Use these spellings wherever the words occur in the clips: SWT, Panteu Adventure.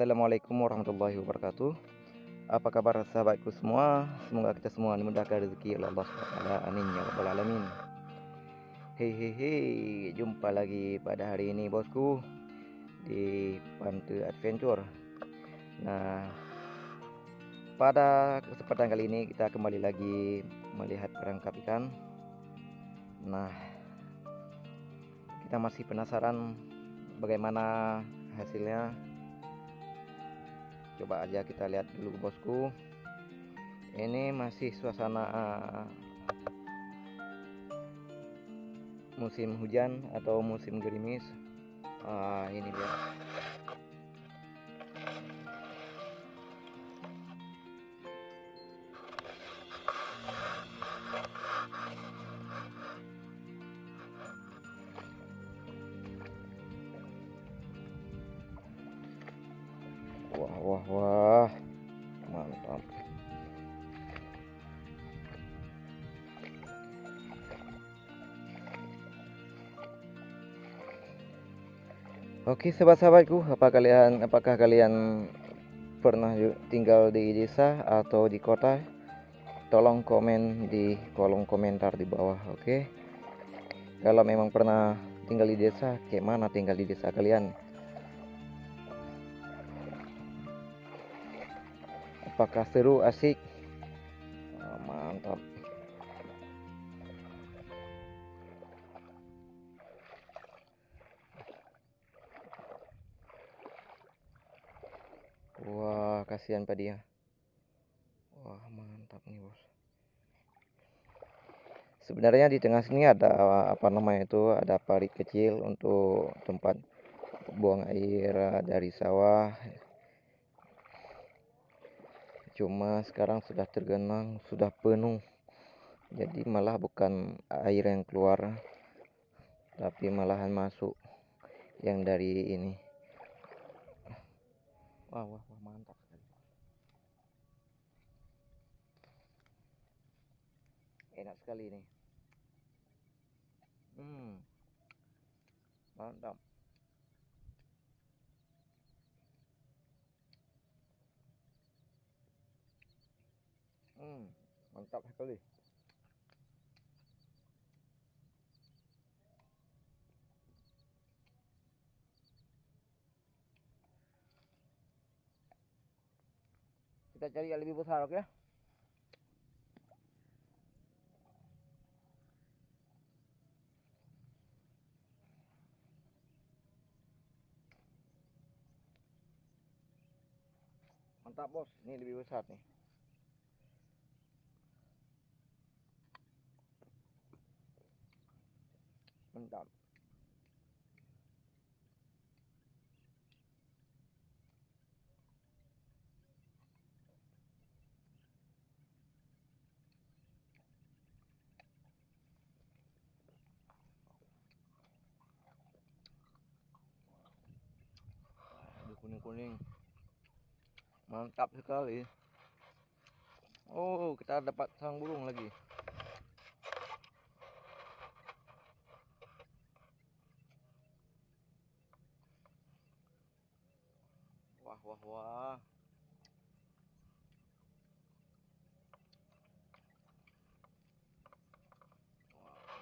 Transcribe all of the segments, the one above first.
Assalamualaikum warahmatullahi wabarakatuh. Apa kabar sahabatku semua? Semoga kita semua dimudahkan rezeki oleh Allah SWT. Amin ya rabbal alamin. Jumpa lagi pada hari ini bosku di Panteu Adventure. Nah, pada kesempatan kali ini kita kembali lagi melihat perangkap ikan. Nah, kita masih penasaran bagaimana hasilnya. Coba aja kita lihat dulu bosku. Ini masih suasana musim hujan atau musim gerimis. Ini dia. Wah, mantap. Oke sahabat-sahabatku, apakah kalian pernah tinggal di desa atau di kota? Tolong komen di kolom komentar di bawah, oke? Kalau memang pernah tinggal di desa, kayak mana tinggal di desa kalian? Apakah seru, asik? Mantap. Wah, kasihan pak dia. Wah, mantap nih bos. Sebenarnya di tengah sini ada ada parit kecil untuk tempat buang air dari sawah. Cuma sekarang sudah tergenang, sudah penuh. Jadi malah bukan air yang keluar, tapi malahan masuk yang dari ini. Wah, mantap sekali. Enak sekali ini. Mantap. Mantap sekali. Kita cari yang lebih besar, oke? Mantap bos, ini lebih besar nih. Mantap. Kuning-kuning. Mantap sekali. Oh, kita dapat sarang burung lagi. Wah.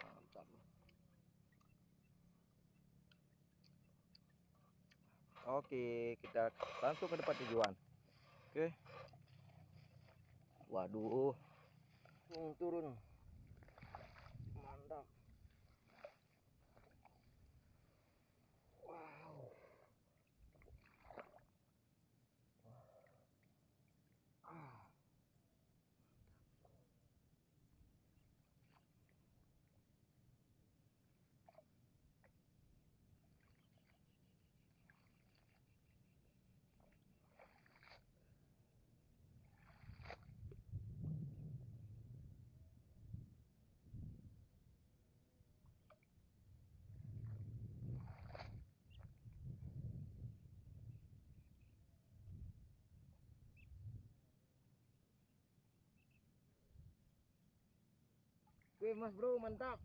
Mantap. Oke, kita langsung ke tempat tujuan. Oke. Waduh. Turun. Mantap. Wih mas bro, mantap.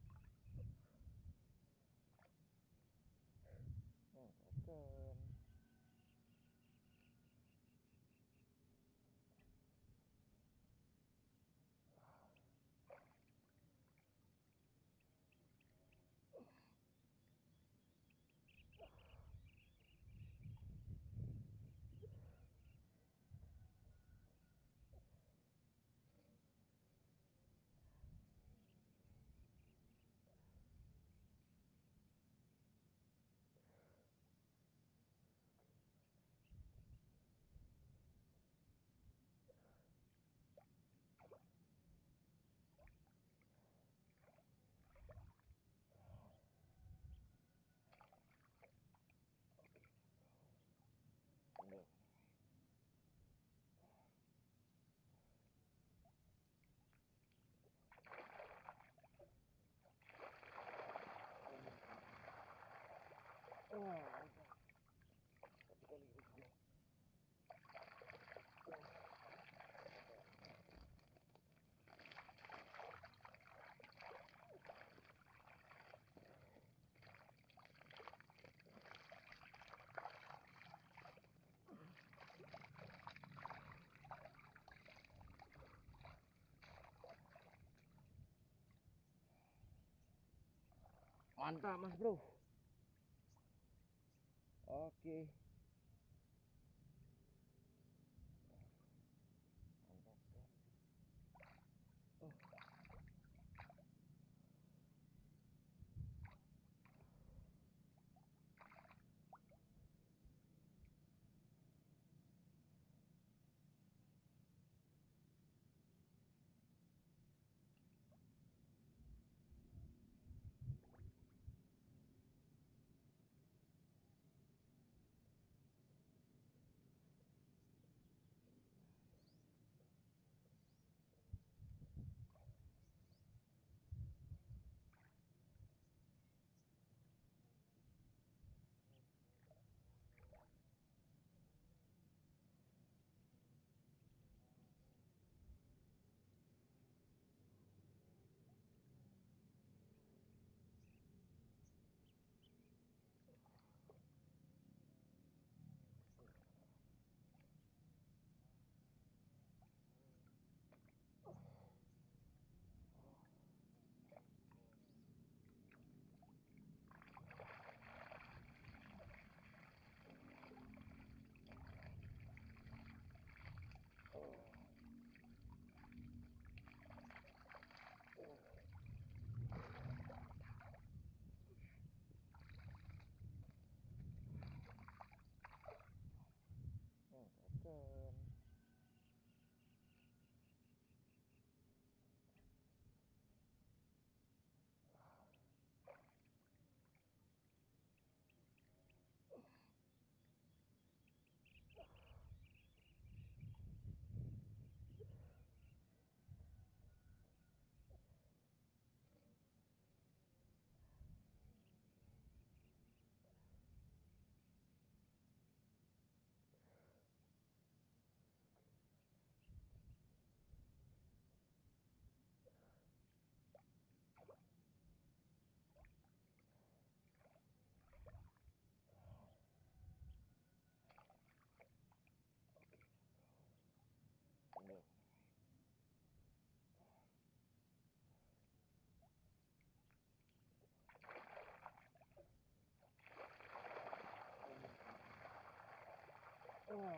Mantap mas bro. Oke. Mantap. Oh.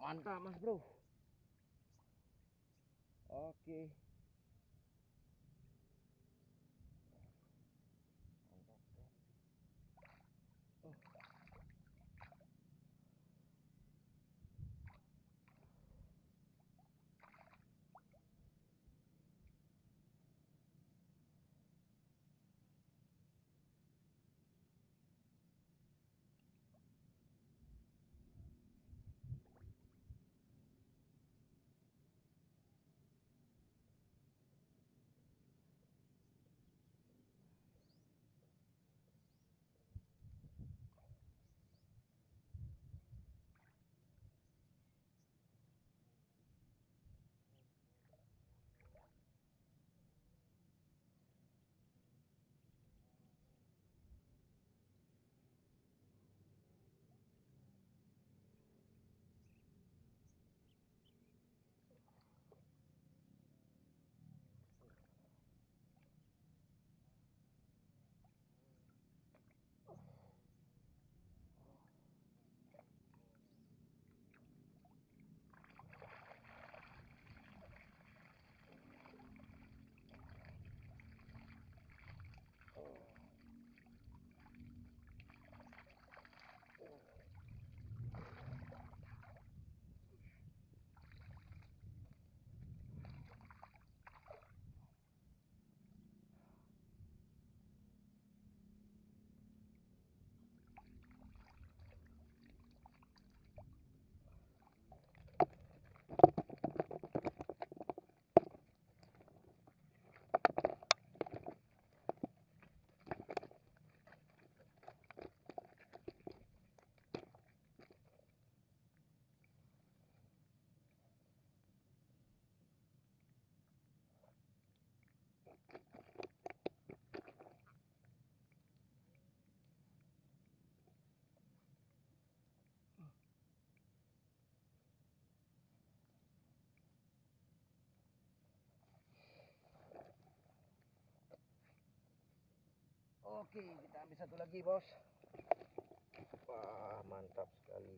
Mantap mas bro. Oke. Oh. Oke, kita ambil satu lagi, bos. Wah, mantap sekali.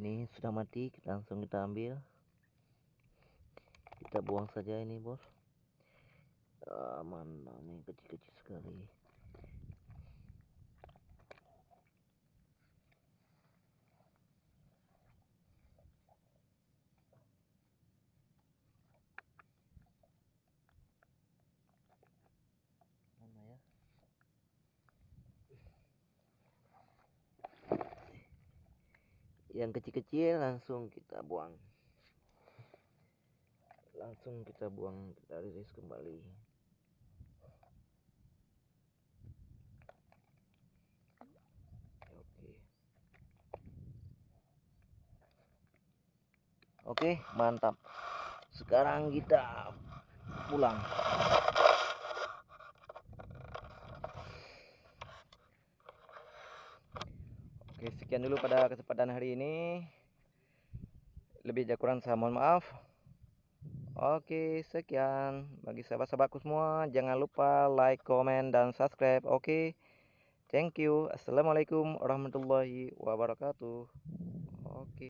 Ini sudah mati, langsung kita ambil, kita buang saja ini, bos. Mana ini kecil-kecil sekali. Yang kecil-kecil langsung kita buang, kita rilis kembali. Oke, mantap. Sekarang kita pulang. Oke, sekian dulu pada kesempatan hari ini. Lebih kurang saya mohon maaf. Oke, sekian. Bagi sahabat-sahabatku semua, jangan lupa like, komen, dan subscribe. Oke, thank you. Assalamualaikum warahmatullahi wabarakatuh. Oke.